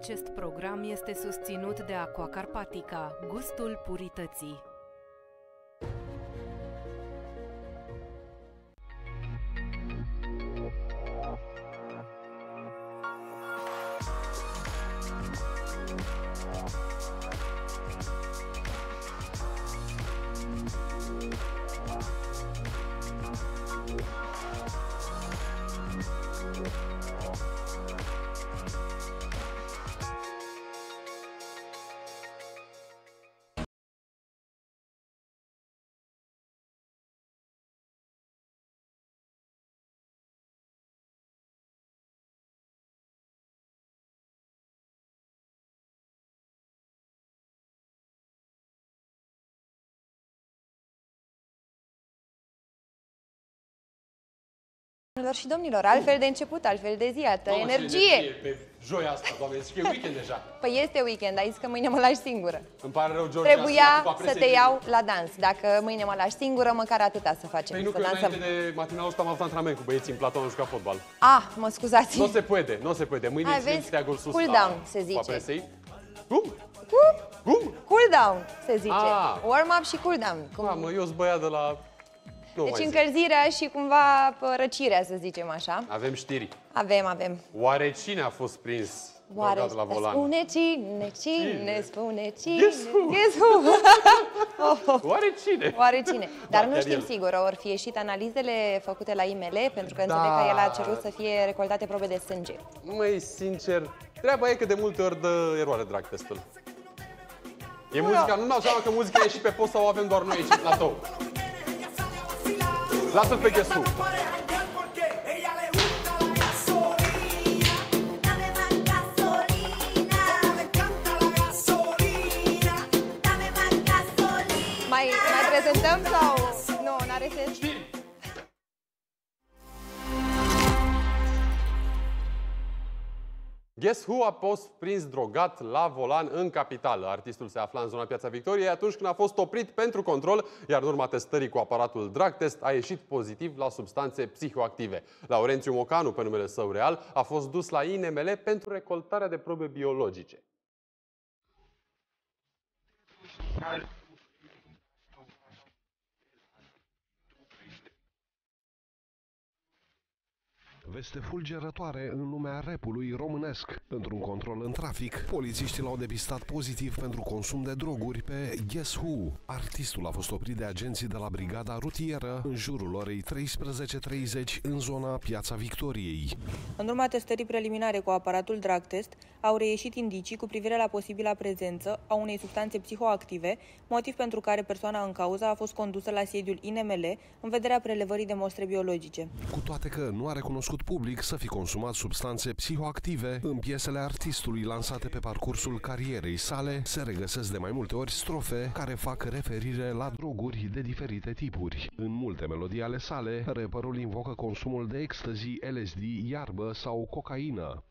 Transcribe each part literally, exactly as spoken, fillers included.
Acest program este susținut de Aqua Carpatica, gustul purității. Doamnelor și domnilor, altfel de început, altfel de zi, altă Doamne, energie. energie pe joia asta, Doamne, zici că e weekend deja. Păi este weekend, ai zis că mâine mă lași singură. Îmi pare rău, George. Trebuia să te iau la dans. Dacă mâine mă lași singură, măcar atâta să facem. Păi nu, să că dansăm. Înainte de matinalul ăsta am avut antrenament cu băieții în platou, am jucat fotbal. Ah, mă scuzați. Nu se poate, nu se poate. Mâine ținem steagul sus. Cool down, se zice. Cum? Cum? Cum? Cool down, se zice. Ah. Warm-up și cool down. Cum? Da, mă, eu sunt băiat de la... Nu deci încălzirea și cumva răcirea, să zicem așa. Avem știri. Avem, avem. Oare cine a fost prins băgat la volan? Spune cine, cine, cine, spune cine. Guess who? Guess who? Oh. Oare cine? Oare cine? Dar nu știm sigur, ori fi ieșit analizele făcute la I M L, pentru că da. Înțeleg că el a cerut să fie recoltate probe de sânge. Măi, sincer, treaba e că de multe ori dă eroare drag testul. E nu muzica, nu-mi dau seama că muzica e și pe post sau o avem doar noi aici, la tău. Lasă-l pe Guess Who. Mai, mai prezentăm sau... Nu, n-are sens. Știi? Guess Who a fost prins drogat la volan în capitală. Artistul se afla în zona Piața Victoriei atunci când a fost oprit pentru control, iar în urma testării cu aparatul drag test a ieșit pozitiv la substanțe psihoactive. Laurențiu Mocanu, pe numele său real, a fost dus la I N M L pentru recoltarea de probe biologice. Veste fulgerătoare în lumea rapului românesc. Într-un control în trafic, polițiștii l-au depistat pozitiv pentru consum de droguri pe Guess Who. Artistul a fost oprit de agenții de la brigada rutieră în jurul orei treisprezece treizeci în zona Piața Victoriei. În urma testării preliminare cu aparatul drag test, au reieșit indicii cu privire la posibila prezență a unei substanțe psihoactive, motiv pentru care persoana în cauză a fost condusă la sediul I N M L în vederea prelevării de mostre biologice. Cu toate că nu a recunoscut public să fi consumat substanțe psihoactive, în piesele artistului lansate pe parcursul carierei sale se regăsesc de mai multe ori strofe care fac referire la droguri de diferite tipuri. În multe melodii ale sale, rapperul invocă consumul de ecstasy, L S D, iarbă sau cocaină.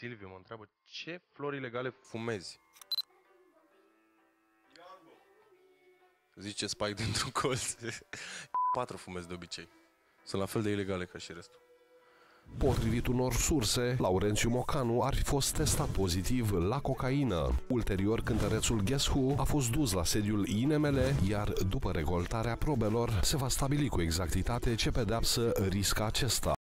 Silviu mă întreabă, ce flori ilegale fumezi? Zice Spike dintr-un colț. Patru fumezi de obicei. Sunt la fel de ilegale ca și restul. Potrivit unor surse, Laurențiu Mocanu ar fi fost testat pozitiv la cocaină. Ulterior, cântărețul Guess Who a fost dus la sediul I N M L, iar după recoltarea probelor se va stabili cu exactitate ce pedeapsă risca acesta.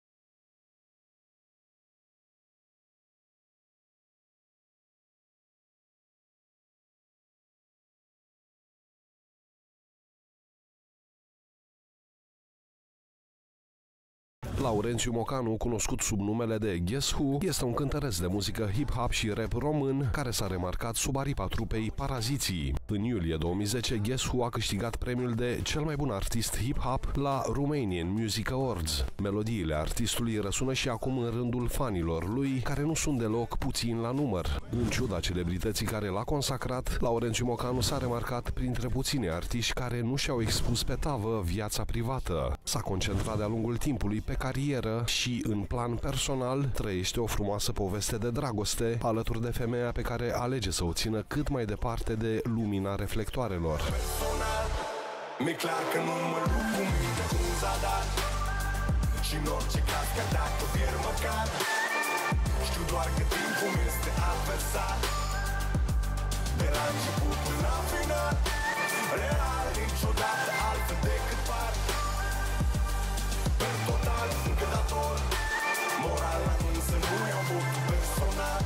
Laurențiu Mocanu, cunoscut sub numele de Guess Who, este un cântăreț de muzică hip-hop și rap român care s-a remarcat sub aripa trupei Paraziții. În iulie două mii zece, Guess Who a câștigat premiul de cel mai bun artist hip-hop la Romanian Music Awards. Melodiile artistului răsună și acum în rândul fanilor lui, care nu sunt deloc puțini la număr. În ciuda celebrității care l-a consacrat, Laurențiu Mocanu s-a remarcat printre puțini artiști care nu și-au expus pe tavă viața privată. S-a concentrat de-a lungul timpului pe care carieră și, în plan personal, trăiește o frumoasă poveste de dragoste alături de femeia pe care alege să o țină cât mai departe de lumina reflectoarelor. Mi-e clar că nu mă lup cu minte cu un zadar și în orice caz, că dacă pierd măcar, știu doar că timpul este adversar. De la început până la final, real niciodată altfel decât par. Pe total, încă dator, morala însă nu i-au votul personal.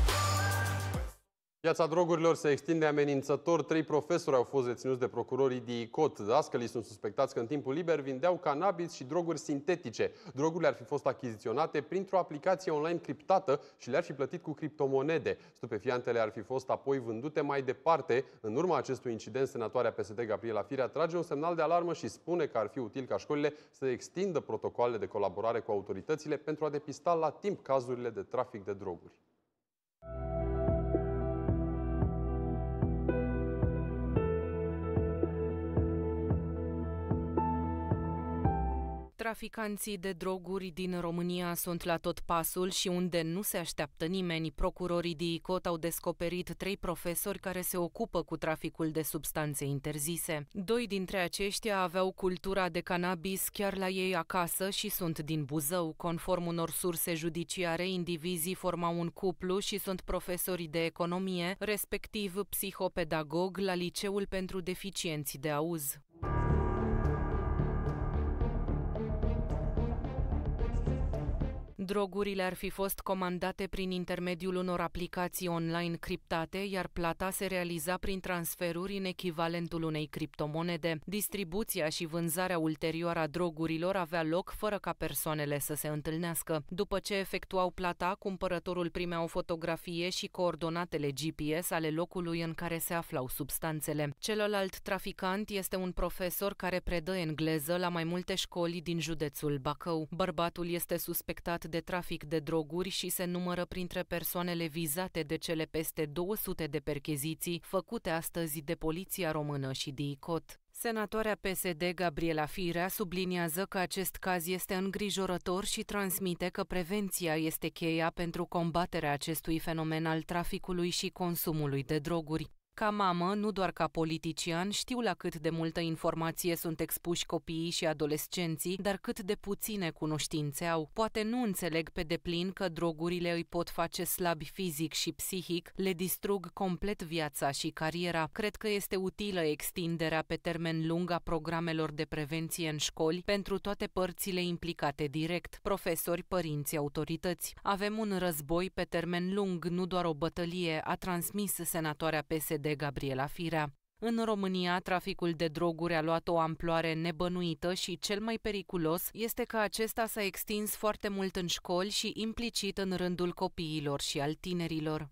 Piața drogurilor se extinde amenințător. Trei profesori au fost reținuți de procurorii DIICOT. Dascălii sunt suspectați că în timpul liber vindeau cannabis și droguri sintetice. Drogurile ar fi fost achiziționate printr-o aplicație online criptată și le-ar fi plătit cu criptomonede. Stupefiantele ar fi fost apoi vândute mai departe. În urma acestui incident, senatoarea P S D Gabriela Fiera trage un semnal de alarmă și spune că ar fi util ca școlile să extindă protocoalele de colaborare cu autoritățile pentru a depista la timp cazurile de trafic de droguri. Traficanții de droguri din România sunt la tot pasul și unde nu se așteaptă nimeni, procurorii DIICOT au descoperit trei profesori care se ocupă cu traficul de substanțe interzise. Doi dintre aceștia aveau cultura de cannabis chiar la ei acasă și sunt din Buzău. Conform unor surse judiciare, indivizii formau un cuplu și sunt profesori de economie, respectiv psihopedagog la Liceul pentru Deficienți de Auz. Drogurile ar fi fost comandate prin intermediul unor aplicații online criptate, iar plata se realiza prin transferuri în echivalentul unei criptomonede. Distribuția și vânzarea ulterioară a drogurilor avea loc fără ca persoanele să se întâlnească. După ce efectuau plata, cumpărătorul primea o fotografie și coordonatele G P S ale locului în care se aflau substanțele. Celălalt traficant este un profesor care predă engleză la mai multe școli din județul Bacău. Bărbatul este suspectat de trafic de droguri și se numără printre persoanele vizate de cele peste două sute de percheziții făcute astăzi de Poliția Română și DIICOT. Senatoarea P S D Gabriela Firea subliniază că acest caz este îngrijorător și transmite că prevenția este cheia pentru combaterea acestui fenomen al traficului și consumului de droguri. Ca mamă, nu doar ca politician, știu la cât de multă informație sunt expuși copiii și adolescenții, dar cât de puține cunoștințe au. Poate nu înțeleg pe deplin că drogurile îi pot face slabi fizic și psihic, le distrug complet viața și cariera. Cred că este utilă extinderea pe termen lung a programelor de prevenție în școli pentru toate părțile implicate direct, profesori, părinți, autorități. Avem un război pe termen lung, nu doar o bătălie, a transmis senatoarea P S D de Gabriela Firea. În România, traficul de droguri a luat o amploare nebănuită și cel mai periculos este că acesta s-a extins foarte mult în școli și implicit în rândul copiilor și al tinerilor.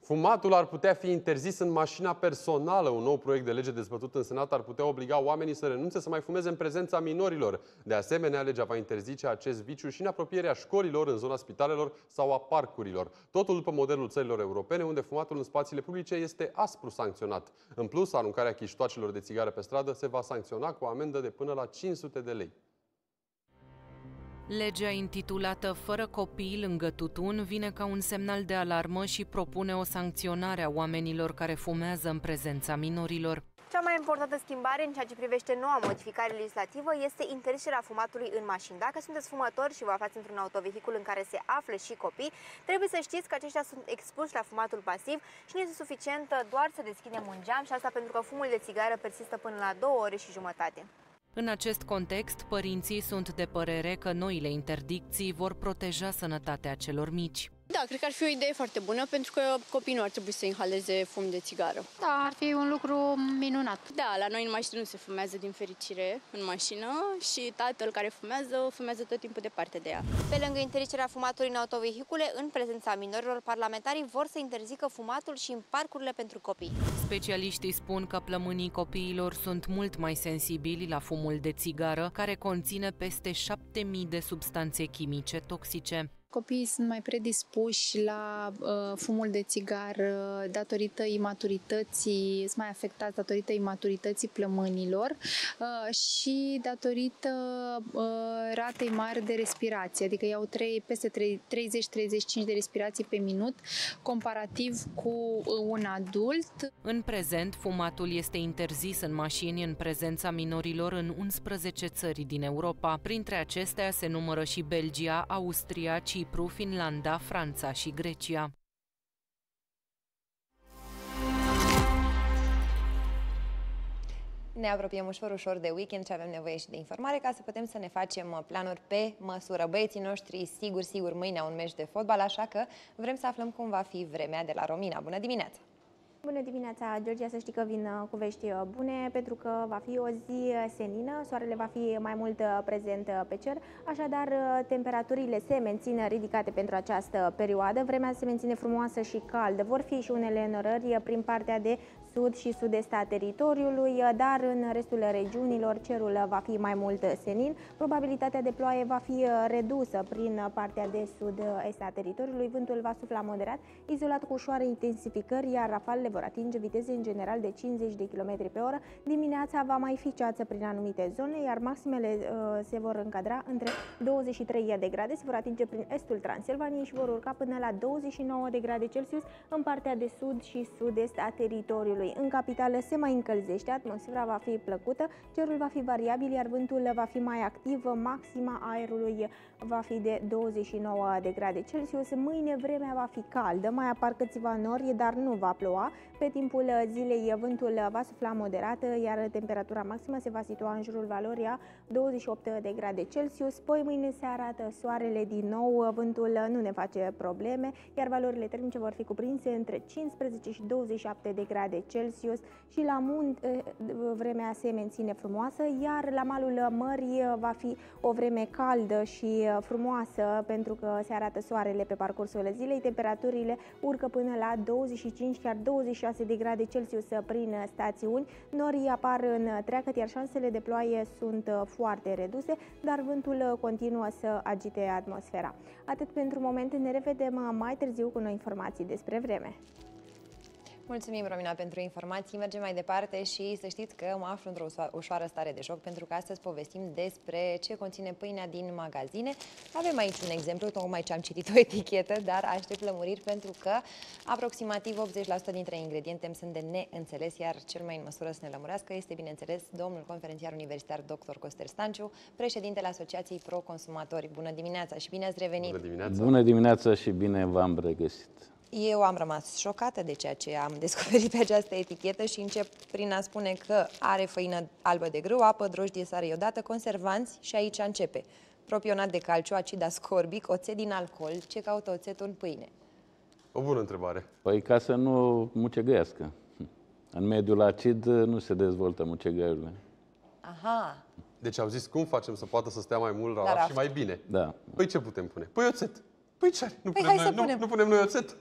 Fumatul ar putea fi interzis în mașina personală. Un nou proiect de lege dezbătut în Senat ar putea obliga oamenii să renunțe să mai fumeze în prezența minorilor. De asemenea, legea va interzice acest viciu și în apropierea școlilor, în zona spitalelor sau a parcurilor. Totul după modelul țărilor europene, unde fumatul în spațiile publice este aspru sancționat. În plus, aruncarea chiștoacelor de țigară pe stradă se va sancționa cu o amendă de până la cinci sute de lei. Legea intitulată Fără copii lângă tutun vine ca un semnal de alarmă și propune o sancționare a oamenilor care fumează în prezența minorilor. Cea mai importantă schimbare în ceea ce privește noua modificare legislativă este interzicerea fumatului în mașini. Dacă sunteți fumători și vă aflați într-un autovehicul în care se află și copii, trebuie să știți că aceștia sunt expuși la fumatul pasiv și nu este suficient doar să deschidem un geam, și asta pentru că fumul de țigară persistă până la două ore și jumătate. În acest context, părinții sunt de părere că noile interdicții vor proteja sănătatea celor mici. Da, cred că ar fi o idee foarte bună, pentru că copiii nu ar trebui să inhaleze fum de țigară. Da, ar fi un lucru minunat. Da, la noi în mașină nu se fumează, din fericire, în mașină, și tatăl care fumează, fumează tot timpul departe de ea. Pe lângă interzicerea fumatului în autovehicule, în prezența minorilor, parlamentarii vor să interzică fumatul și în parcurile pentru copii. Specialiștii spun că plămânii copiilor sunt mult mai sensibili la fumul de țigară, care conține peste șapte mii de substanțe chimice toxice. Copiii sunt mai predispuși la uh, fumul de țigar uh, datorită imaturității, sunt mai afectați datorită imaturității plămânilor uh, și datorită uh, ratei mari de respirație, adică iau trei, peste treizeci treizeci și cinci de respirații pe minut, comparativ cu un adult. În prezent, fumatul este interzis în mașini în prezența minorilor în unsprezece țări din Europa. Printre acestea se numără și Belgia, Austria, Cipru, Finlanda, Franța și Grecia. Ne apropiem ușor, ușor de weekend și avem nevoie și de informare ca să putem să ne facem planuri pe măsură. Băieții noștri, sigur, sigur, mâine au un meci de fotbal, așa că vrem să aflăm cum va fi vremea de la Romina. Bună dimineața! Bună dimineața, Georgia, să știi că vin cu vești bune, pentru că va fi o zi senină, soarele va fi mai mult prezent pe cer, așadar temperaturile se mențin ridicate pentru această perioadă, vremea se menține frumoasă și caldă, vor fi și unele înorări prin partea de sud și sud-est a teritoriului, dar în restul regiunilor cerul va fi mai mult senin, probabilitatea de ploaie va fi redusă prin partea de sud-est a teritoriului, vântul va sufla moderat, izolat cu ușoare intensificări, iar rafalele vor atinge viteze în general de cincizeci de km pe oră. Dimineața va mai fi ceață prin anumite zone, iar maximele uh, se vor încadra între douăzeci și trei de grade, se vor atinge prin estul Transilvaniei și vor urca până la douăzeci și nouă de grade Celsius în partea de sud și sud-est a teritoriului. În capitală se mai încălzește, atmosfera va fi plăcută, cerul va fi variabil, iar vântul va fi mai activ, maxima aerului va fi de douăzeci și nouă de grade Celsius. Mâine vremea va fi caldă, mai apar câțiva nori, dar nu va ploua. Pe timpul zilei vântul va sufla moderat, iar temperatura maximă se va situa în jurul valorii a douăzeci și opt de grade Celsius. Poi mâine se arată soarele din nou, vântul nu ne face probleme, iar valorile termice vor fi cuprinse între cincisprezece și douăzeci și șapte de grade Celsius și la munte vremea se menține frumoasă, iar la malul mării va fi o vreme caldă și frumoasă pentru că se arată soarele pe parcursul zilei, temperaturile urcă până la douăzeci și cinci, chiar douăzeci și șase de grade Celsius prin stațiuni, norii apar în treacăt, iar șansele de ploaie sunt foarte reduse, dar vântul continuă să agite atmosfera. Atât pentru moment, ne revedem mai târziu cu noi informații despre vreme. Mulțumim, Romina, pentru informații. Mergem mai departe și să știți că mă aflu într-o ușoară stare de joc, pentru că astăzi povestim despre ce conține pâinea din magazine. Avem aici un exemplu, tocmai ce am citit o etichetă, dar aștept lămuriri pentru că aproximativ optzeci la sută dintre ingrediente sunt de neînțeles, iar cel mai în măsură să ne lămurească este, bineînțeles, domnul conferențiar universitar doctor Costel Stanciu, președintele Asociației Pro-Consumatori. Bună dimineața și bine ați revenit! Bună dimineața, Bună dimineața și bine v-am regăsit! Eu am rămas șocată de ceea ce am descoperit pe această etichetă și încep prin a spune că are făină albă de grâu, apă, drojdie, sare iodată, conservanți și aici începe. Propionat de calciu, acid ascorbic, oțet din alcool. Ce caută oțetul în pâine? O bună întrebare. Păi ca să nu mucegăiască. În mediul acid nu se dezvoltă mucegăiurile. Aha. Deci au zis cum facem să poată să stea mai mult la raft și mai bine. Da. Păi ce putem pune? Păi oțet. Păi ce? Nu, păi punem hai noi, să nu, punem. nu punem noi oțet?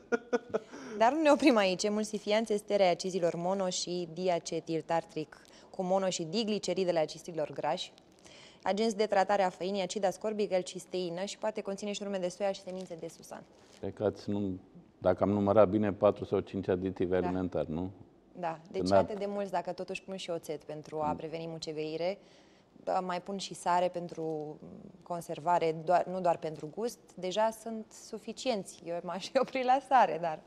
Dar nu ne oprim aici. Emulsifianți, esterea acizilor mono și diacetiltartric cu mono și digliceridele acizilor grași, agenți de tratare a făinii, acid ascorbic, L-cisteină și poate conține și urme de soia și semințe de susan. Cred că ați, nu, dacă am numărat bine, patru sau cinci aditive da. alimentari, nu? Da. Deci atât de mulți, dacă totuși pun și oțet pentru a preveni mucegăire. Mai pun și sare pentru conservare, doar, nu doar pentru gust. Deja sunt suficienți. Eu m-aș opri la sare, dar...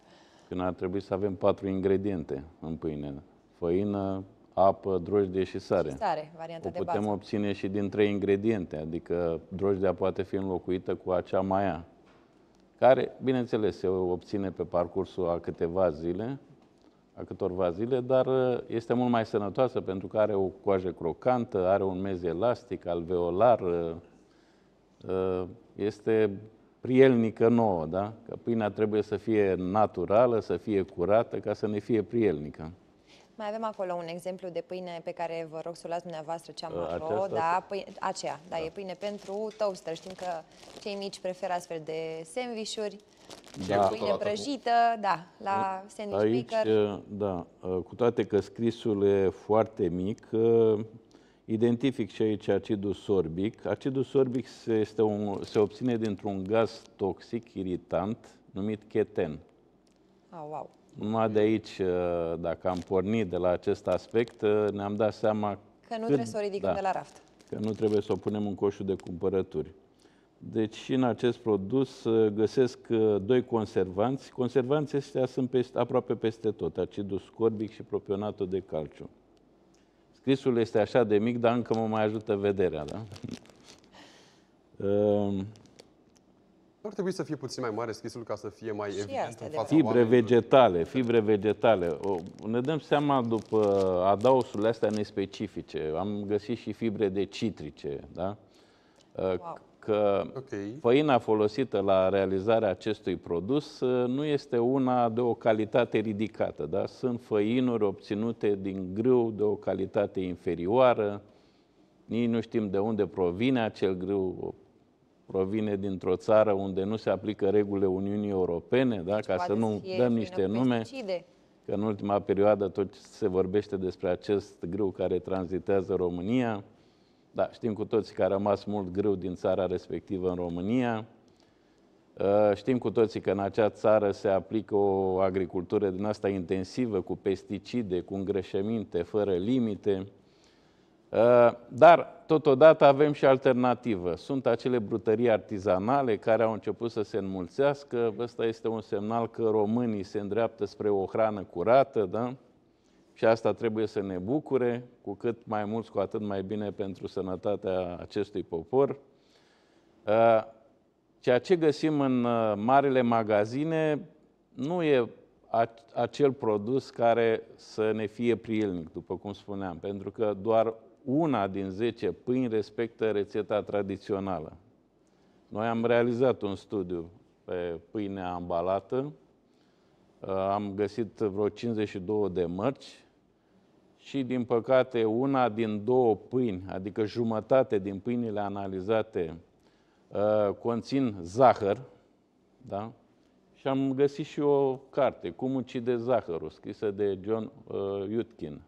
Când ar trebui să avem patru ingrediente în pâine. Făină, apă, drojdie și sare. Și sare, varianta de bază. O putem obține și din trei ingrediente. Adică drojdia poate fi înlocuită cu acea maia, care, bineînțeles, se obține pe parcursul a câteva zile, a câtorva zile, dar este mult mai sănătoasă pentru că are o coajă crocantă, are un mez elastic, alveolar, este prielnică nouă, da? Că pâinea trebuie să fie naturală, să fie curată, ca să ne fie prielnică. Mai avem acolo un exemplu de pâine pe care vă rog să o luați dumneavoastră, cea maro, da, pâine, aceea, da, da, e pâine pentru toaster. Știm că cei mici preferă astfel de sandvișuri, da, pâine prăjită, cu... da, la sandwich aici, maker. Da, cu toate că scrisul e foarte mic, identific și aici acidul sorbic. Acidul sorbic se, este un, se obține dintr-un gaz toxic, iritant, numit cheten. Oh, wow. Numai de aici, dacă am pornit de la acest aspect, ne-am dat seama că nu cât, trebuie să o ridicăm da, de la raft. Că nu trebuie să o punem în coșul de cumpărături. Deci și în acest produs găsesc doi conservanți. Conservanții astea sunt peste, aproape peste tot, acidul scorbic și propionatul de calciu. Scrisul este așa de mic, dar încă mă mai ajută vederea, da? um, Ar trebui să fie puțin mai mare scrisul ca să fie mai evident în fața fibre vegetale, fibre vegetale. O, ne dăm seama după adausurile astea nespecifice. Am găsit și fibre de citrice, da? Wow. Că okay. făina folosită la realizarea acestui produs nu este una de o calitate ridicată, da? Sunt făinuri obținute din grâu de o calitate inferioară. Nici nu știm de unde provine acel grâu. Provine dintr-o țară unde nu se aplică regulile Uniunii Europene, da? Ca să nu dăm niște nume, că în ultima perioadă tot se vorbește despre acest grâu care tranzitează România. Da, știm cu toții că a rămas mult grâu din țara respectivă în România. Știm cu toții că în acea țară se aplică o agricultură din asta intensivă, cu pesticide, cu îngrășăminte, fără limite. Dar, totodată, avem și alternativă. Sunt acele brutării artizanale care au început să se înmulțească. Ăsta este un semnal că românii se îndreaptă spre o hrană curată, da? Și asta trebuie să ne bucure, cu cât mai mulți, cu atât mai bine pentru sănătatea acestui popor. Ceea ce găsim în marile magazine nu e acel produs care să ne fie prielnic, după cum spuneam, pentru că doar una din zece pâini respectă rețeta tradițională. Noi am realizat un studiu pe pâinea ambalată, am găsit vreo cincizeci și două de mărci și, din păcate, una din două pâini, adică jumătate din pâinile analizate, conțin zahăr, da? Și am găsit și o carte, Cum ucide zahărul, scrisă de John Yudkin.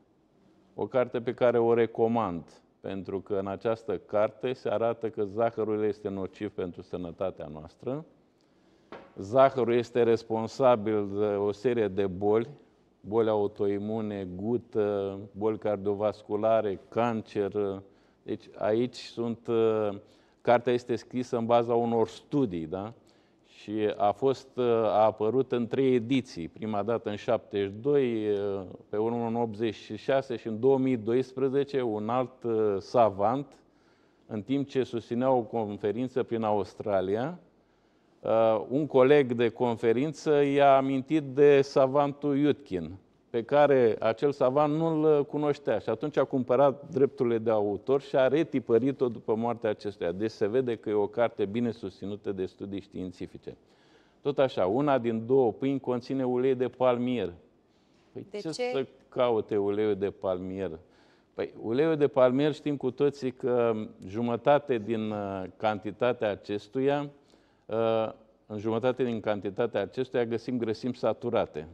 O carte pe care o recomand, pentru că în această carte se arată că zahărul este nociv pentru sănătatea noastră. Zahărul este responsabil de o serie de boli, boli autoimune, gută, boli cardiovasculare, cancer. Deci aici sunt, cartea este scrisă în baza unor studii, da? Și a fost, a apărut în trei ediții, prima dată în șaptezeci și doi, pe urmă în optzeci și șase și în două mii doisprezece un alt savant, în timp ce susținea o conferință prin Australia, un coleg de conferință i-a amintit de savantul Yudkin, pe care acel savant nu-l cunoștea și atunci a cumpărat drepturile de autor și a retipărit-o după moartea acestuia. Deci se vede că e o carte bine susținută de studii științifice. Tot așa, una din două pâini conține ulei de palmier. Păi de ce, ce să caute uleiul de palmier? Păi uleiul de palmier știm cu toții că jumătate din cantitatea acestuia, în jumătate din cantitatea acestuia găsim grăsimi saturate.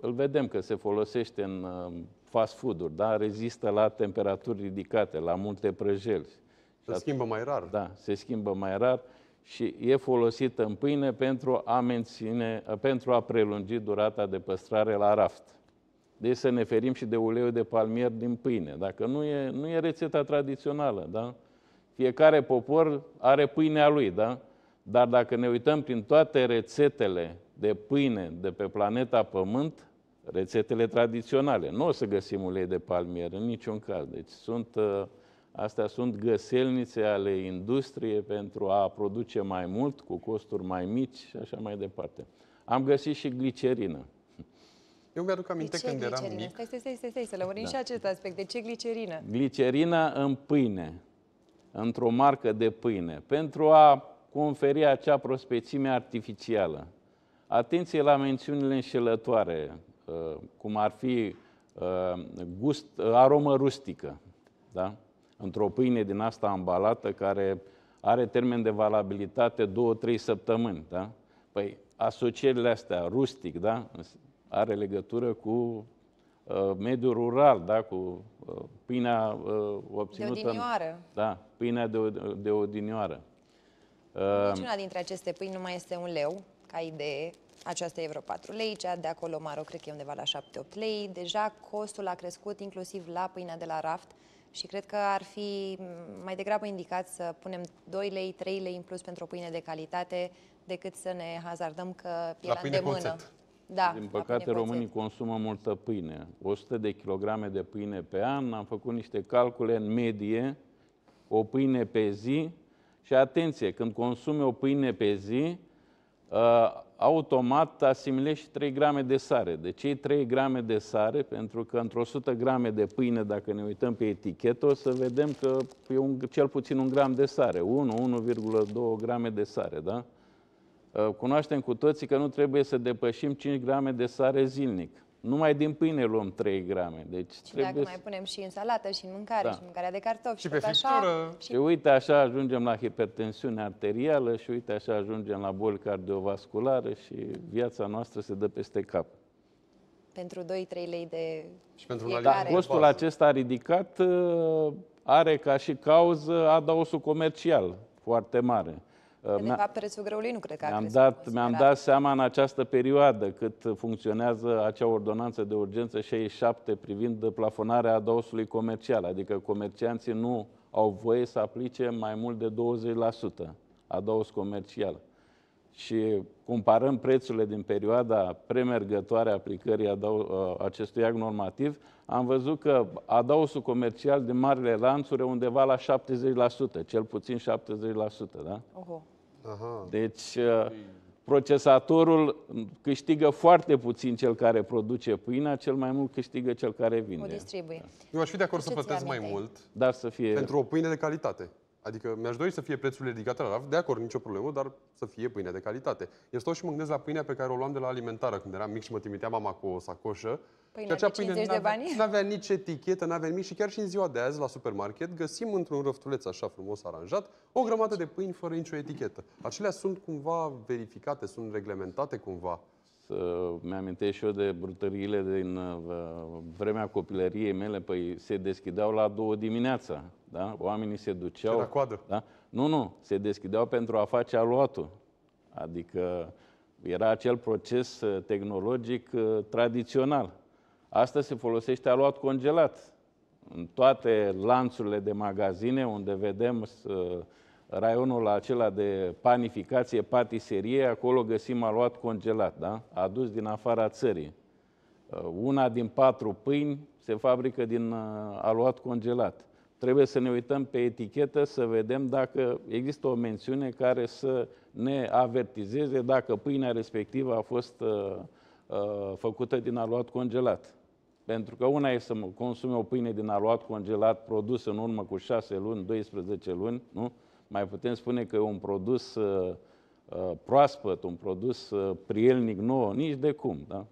Îl vedem că se folosește în fast food-uri, da? Rezistă la temperaturi ridicate, la multe prăjeli. Se schimbă mai rar. Da, se schimbă mai rar și e folosită în pâine pentru a menține, pentru a prelungi durata de păstrare la raft. Deci să ne ferim și de uleiul de palmier din pâine. Dacă nu e, nu e rețeta tradițională, da? Fiecare popor are pâinea lui, da? Dar dacă ne uităm prin toate rețetele de pâine de pe planeta Pământ, rețetele tradiționale, nu o să găsim ulei de palmier în niciun caz. Deci sunt, astea sunt găselnițe ale industriei pentru a produce mai mult, cu costuri mai mici și așa mai departe. Am găsit și glicerină. Eu mi-aduc aminte când eram mic. Stai, stai, stai, stai, stai să lămurim da. și acest aspect. De ce glicerină? Glicerina în pâine, într-o marcă de pâine, pentru a conferi acea prospețime artificială. Atenție la mențiunile înșelătoare, cum ar fi gust, aromă rustică, da? Într-o pâine din asta ambalată care are termen de valabilitate două-trei săptămâni. Da? Păi asocierile astea, rustic, da? Are legătură cu mediul rural, da, cu pâinea obținută... De odinioară. Da, pâinea de, de odinioară. Deci una dintre aceste pâini nu mai este un leu, ca idee. Aceasta e vreo patru lei, cea de acolo Maro cred că e undeva la șapte opt lei. Deja costul a crescut inclusiv la pâinea de la raft și cred că ar fi mai degrabă indicat să punem doi lei, trei lei în plus pentru o pâine de calitate decât să ne hazardăm că e la îndemână. Da, din păcate, românii consumă multă pâine. o sută de kilograme de pâine pe an, am făcut niște calcule în medie, o pâine pe zi. Și atenție, când consumi o pâine pe zi, automat asimilești trei grame de sare. Deci cei trei grame de sare, pentru că într-o o sută grame de pâine, dacă ne uităm pe etichetă, o să vedem că e un, cel puțin un gram de sare, unu, unu virgulă doi grame de sare, da? Cunoaștem cu toții că nu trebuie să depășim cinci grame de sare zilnic. Numai din pâine luăm trei grame. Deci și trebuie dacă să... mai punem și în salată, și în mâncare, da. Și în mâncarea de cartofi, și, și pe friptură. Și... și uite, așa ajungem la hipertensiune arterială și uite, așa ajungem la boli cardiovasculare și viața noastră se dă peste cap. Pentru doi trei lei de și pentru fiecare. Costul acesta ridicat are ca și cauză adaosul comercial foarte mare. De fapt, prețul grăului nu cred că a crescut. Mi-am dat seama în această perioadă cât funcționează acea ordonanță de urgență șaizeci și șapte privind plafonarea adaosului comercial. Adică comercianții nu au voie să aplice mai mult de douăzeci la sută adaos comercial. Și comparăm prețurile din perioada premergătoare aplicării acestui act normativ, am văzut că adaosul comercial din marile lanțuri e undeva la șaptezeci la sută, cel puțin șaptezeci la sută. Da? Uh-huh. Aha. Deci, procesatorul câștigă foarte puțin, cel care produce pâinea, cel mai mult câștigă cel care vinde. O distribuie. Eu aș fi de acord să plătesc mai mult, dar să fie... pentru o pâine de calitate. Adică mi-aș dori să fie prețurile ridicate la raft, de acord, nicio problemă, dar să fie pâine de calitate. Eu stau și mă gândesc la pâinea pe care o luam de la alimentară când eram mic și mă trimitea mama cu o sacoșă. Pâinea de cincizeci de bani? N-avea nici etichetă, n-avea nimic și chiar și în ziua de azi la supermarket găsim într-un răftuleț așa frumos aranjat o grămadă de pâini fără nicio etichetă. Acelea sunt cumva verificate, sunt reglementate cumva. Mi-amintesc și eu de brutăriile din vremea copilăriei mele, păi se deschideau la două dimineața, da? Oamenii se duceau... la coadă. Da? Nu, nu, se deschideau pentru a face aluatul. Adică era acel proces tehnologic tradițional. Astăzi se folosește aluat congelat. În toate lanțurile de magazine unde vedem... raionul acela de panificație, patiserie, acolo găsim aluat congelat, da? Adus din afara țării. Una din patru pâini se fabrică din aluat congelat. Trebuie să ne uităm pe etichetă să vedem dacă există o mențiune care să ne avertizeze dacă pâinea respectivă a fost uh, uh, făcută din aluat congelat. Pentru că una e să consumi o pâine din aluat congelat produsă în urmă cu șase luni, doisprezece luni, nu? Mai putem spune că e un produs uh, uh, proaspăt, un produs uh, prielnic nou, nici de cum, da?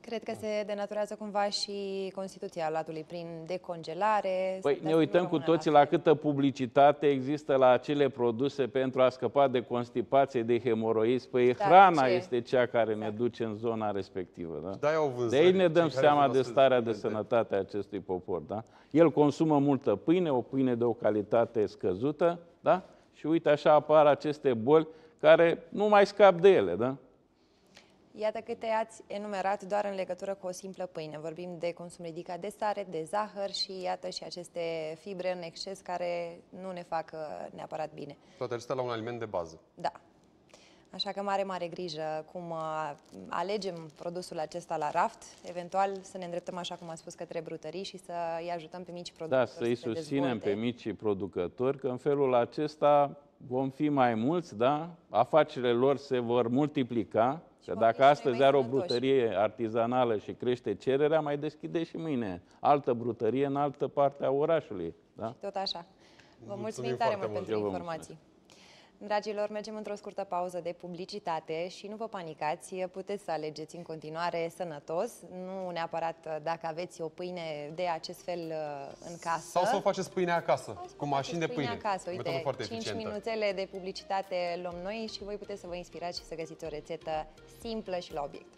Cred că se denaturează cumva și Constituția aluatului prin decongelare. Păi ne uităm cu toții la, la câtă publicitate există la acele produse pentru a scăpa de constipație, de hemoroizi. Păi da, hrana ce? este cea care exact. ne duce în zona respectivă. Da? Da, eu văzut, de aici ne dăm seama de starea de sănătate a acestui popor. Da? El consumă multă pâine, o pâine de o calitate scăzută, da? Și uite așa apar aceste boli care nu mai scap de ele. Da? Iată câte ați enumerat doar în legătură cu o simplă pâine. Vorbim de consum ridicat de sare, de zahăr și iată și aceste fibre în exces care nu ne fac neapărat bine. Toate acestea la un aliment de bază. Da. Așa că mare, mare grijă cum alegem produsul acesta la raft, eventual să ne îndreptăm, așa cum am spus, către brutării și să îi ajutăm pe mici producători. Da, să îi susținem pe micii producători, că în felul acesta vom fi mai mulți, da? Afacerile lor se vor multiplica. Că dacă astăzi are o brutărie artizanală și crește cererea, mai deschide și mâine altă brutărie în altă parte a orașului. Da? Tot așa. Vă mulțumim tare mult pentru informații. Dragilor, mergem într-o scurtă pauză de publicitate și nu vă panicați, puteți să alegeți în continuare sănătos, nu neapărat dacă aveți o pâine de acest fel în casă. Sau să o faceți pâine acasă, cu mașini de pâine. Acasă. Uite, cinci minuțele de publicitate luăm noi și voi puteți să vă inspirați și să găsiți o rețetă simplă și la obiect.